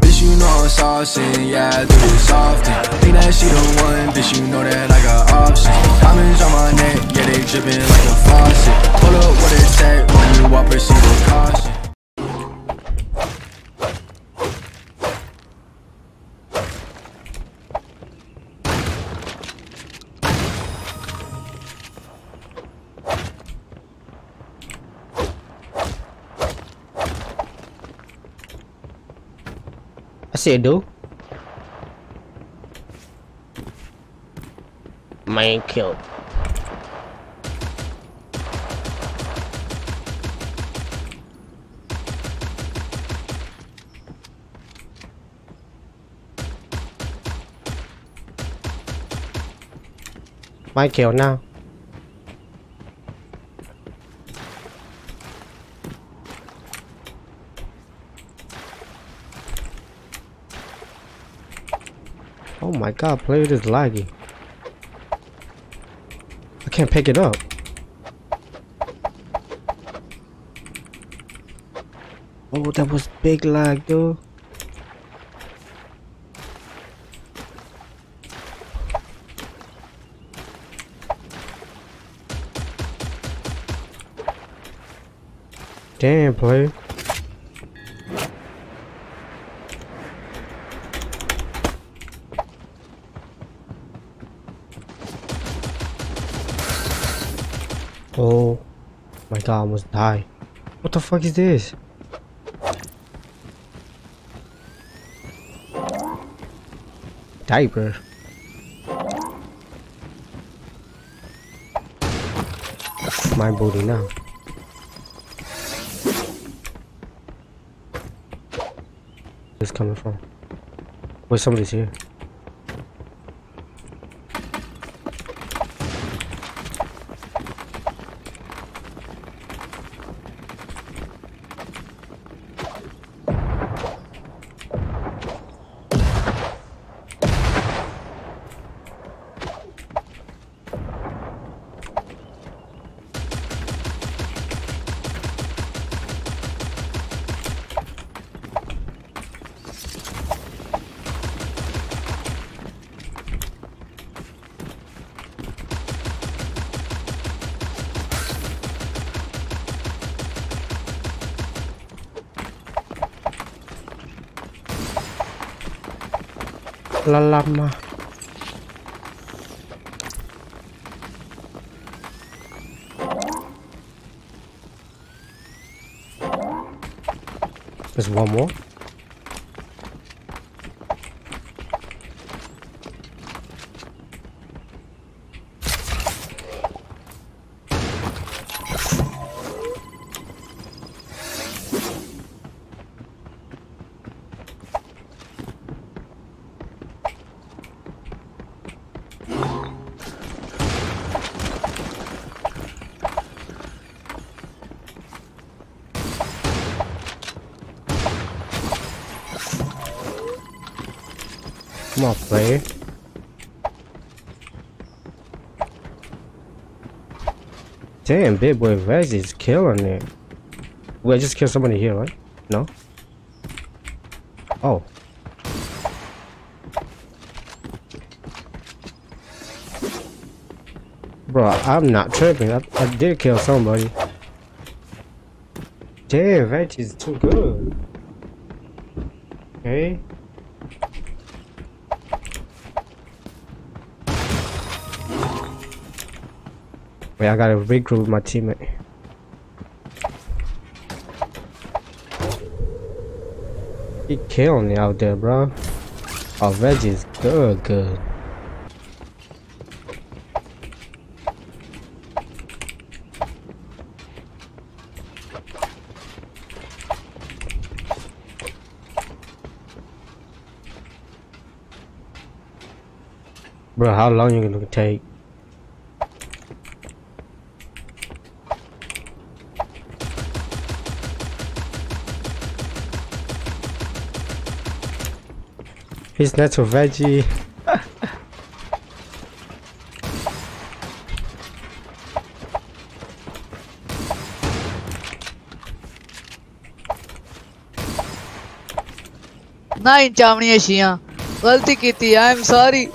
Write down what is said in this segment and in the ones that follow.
Bitch, you know I'm saucin', yeah, I do this often. Think that she the one, bitch, you know that I got options. Diamonds on my neck, yeah, they drippin' like a faucet. Pull up with a tech, when you walk, proceed with caution. I see a dude. Man killed. Man killed now. Oh my god, player is laggy. I can't pick it up. Oh, that was big lag, dude. Damn, player. Oh my god, I almost died. What the fuck is this? Diaper. My booty now. Where's coming from? Wait, somebody's here. Lama. There's one more. Come on, player. Damn, big boy Vex is killing it. Wait, I just killed somebody here, right? No? Oh. Bro, I'm not tripping. I did kill somebody. Damn, Vex is too good. Okay. Wait, I gotta regroup with my teammate. He killing me out there, bro. Oh, Veggie's good, good. Bro, how long you gonna take? He's natural veggie. ना इंचामनी शिया गलती की थी I am sorry.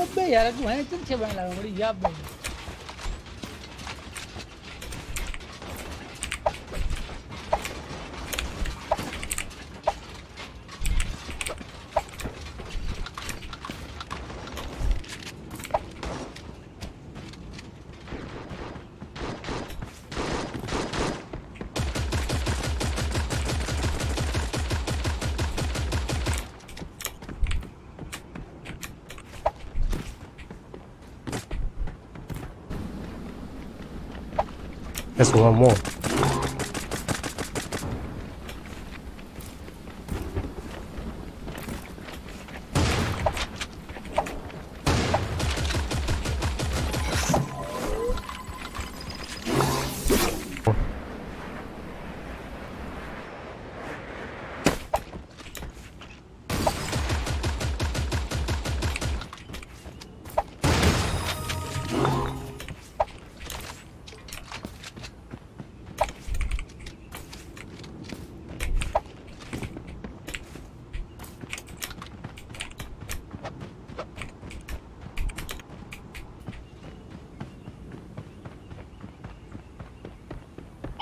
अबे यार तू है इतने छे बन लगा बड़ी याद बन। There's one more.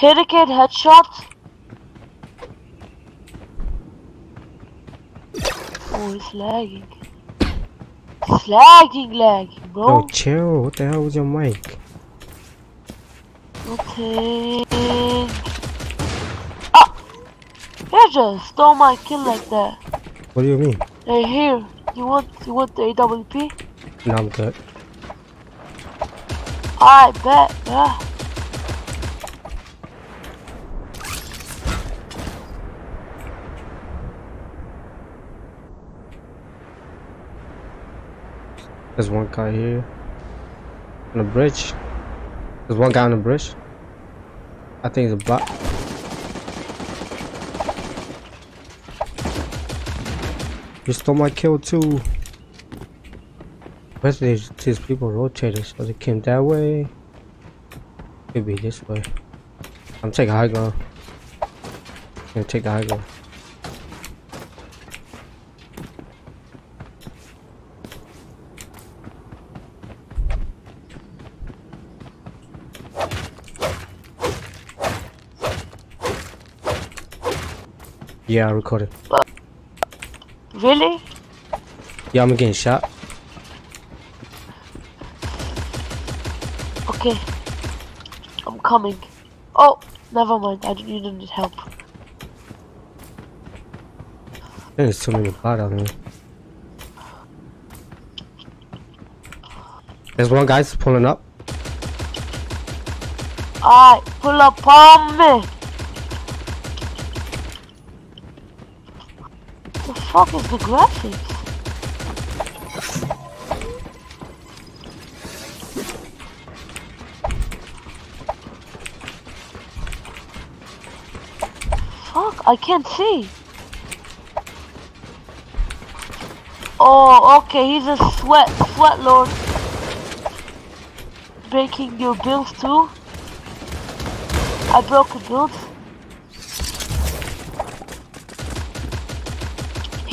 Hit a kid, headshots. Oh, it's lagging. It's lagging, bro. Oh, chill. What the hell was your mic? Okay. Ah! They just stole my kill like that. What do you mean? Hey, here. You want the AWP? No, I'm good. I bet, bruh. There's one guy here on the bridge. There's one guy on the bridge. I think it's a bot. You stole my kill too. Where's these people rotated? So they came that way. Could be this way. I'm taking high ground. I'm gonna take the high ground. Yeah, I recorded. Really? Yeah, I'm getting shot. Okay. I'm coming. Oh, never mind. You didn't need help. There's too many blood out here. There's one guy's pulling up. Alright, pull up on me. What the fuck is the graphics? Fuck, I can't see. Oh, okay, he's a sweat lord. Breaking your builds too? I broke a build.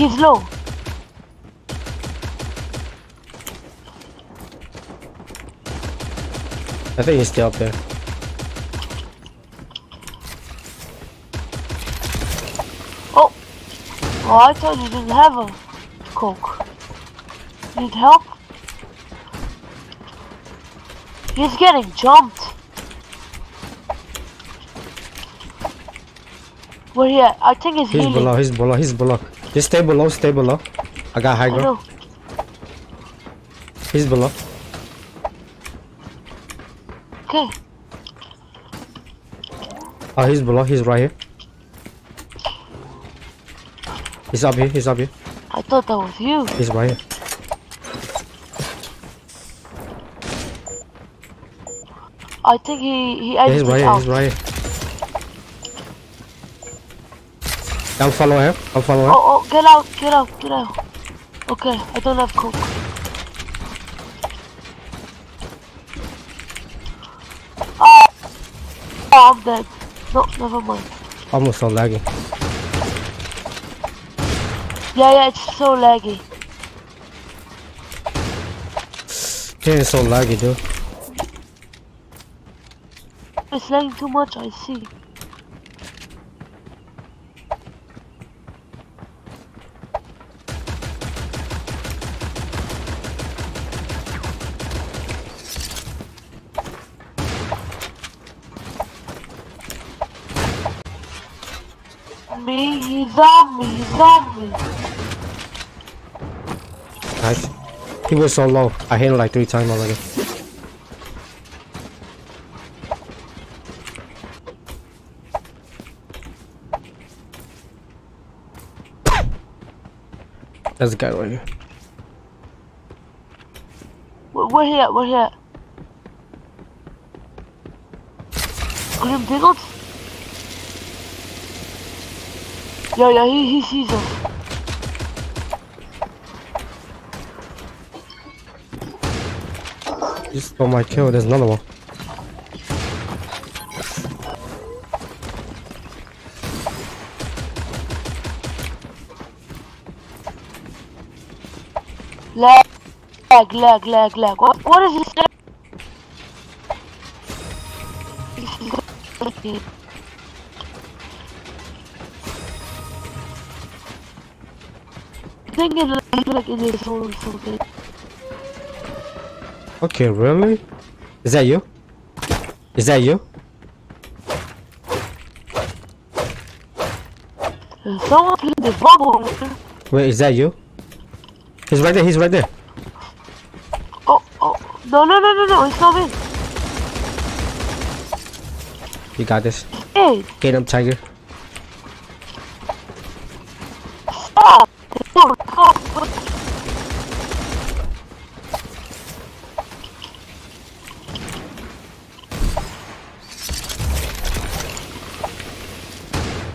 He's low. I think he's still up there. Oh, well, I thought you didn't have a coke. Need help? He's getting jumped. Where he at? I think he's healing. He's below. Just stay below. I got high ground. He's below. Okay. Oh, he's below. He's right here. He's up here. I thought that was you. He's right here. I think he edged it out. He's right. I'll follow him. Oh, get out. Okay, I don't have coke. Oh, I'm dead. No, never mind. Almost so laggy. Yeah, it's so laggy. It is so laggy, dude. It's lagging too much, I see. Zombie. Nice. He was so low. I hit him like 3 times already. There's a guy right here. We're here. Grim Diggles? Yeah, he sees us. He stole my kill, there's another one. Lag. What is this? I think it's like in his hole or something. Okay, really? Is that you? Someone killed the bubble. Wait, is that you? He's right there. Oh. No, he's coming. You got this. Hey. Get him, Tiger. Stop.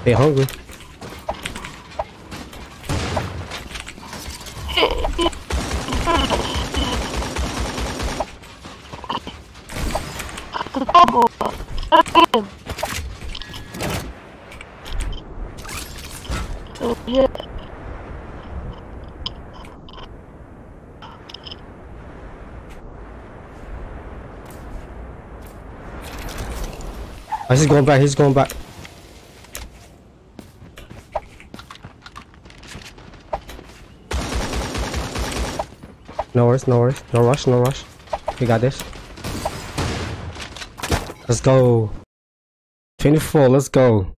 They're hungry. Oh, he's going back. No worries. No rush. We got this. Let's go. 24, let's go.